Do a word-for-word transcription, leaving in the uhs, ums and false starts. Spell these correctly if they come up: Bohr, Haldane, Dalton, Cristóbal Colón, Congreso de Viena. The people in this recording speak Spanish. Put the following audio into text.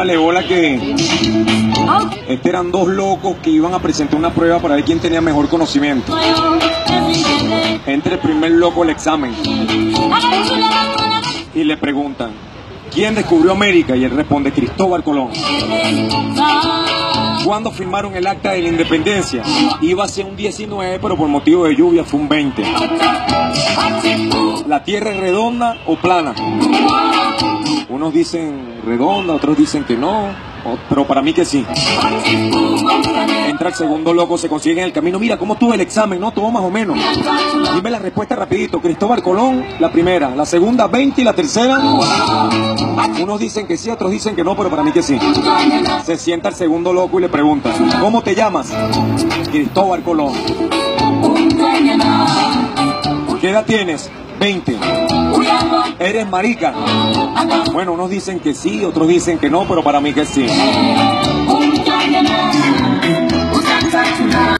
Párale bola que... Estos eran dos locos que iban a presentar una prueba para ver quién tenía mejor conocimiento. Entre el primer loco al examen. Y le preguntan, ¿quién descubrió América? Y él responde, Cristóbal Colón. Cuando firmaron el acta de la independencia, iba a ser un diecinueve, pero por motivo de lluvia fue un veinte. ¿La tierra es redonda o plana? Unos dicen redonda, otros dicen que no, pero para mí que sí. Entra el segundo loco, se consigue en el camino. Mira, ¿cómo tuvo el examen? No, tuvo más o menos. Dime la respuesta rapidito. Cristóbal Colón, la primera, la segunda, veinte, y la tercera... Unos dicen que sí, otros dicen que no, pero para mí que sí. Se sienta el segundo loco y le pregunta, ¿cómo te llamas? Cristóbal Colón. ¿Qué edad tienes? veinte. ¿Eres marica? Bueno, unos dicen que sí, otros dicen que no, pero para mí que sí.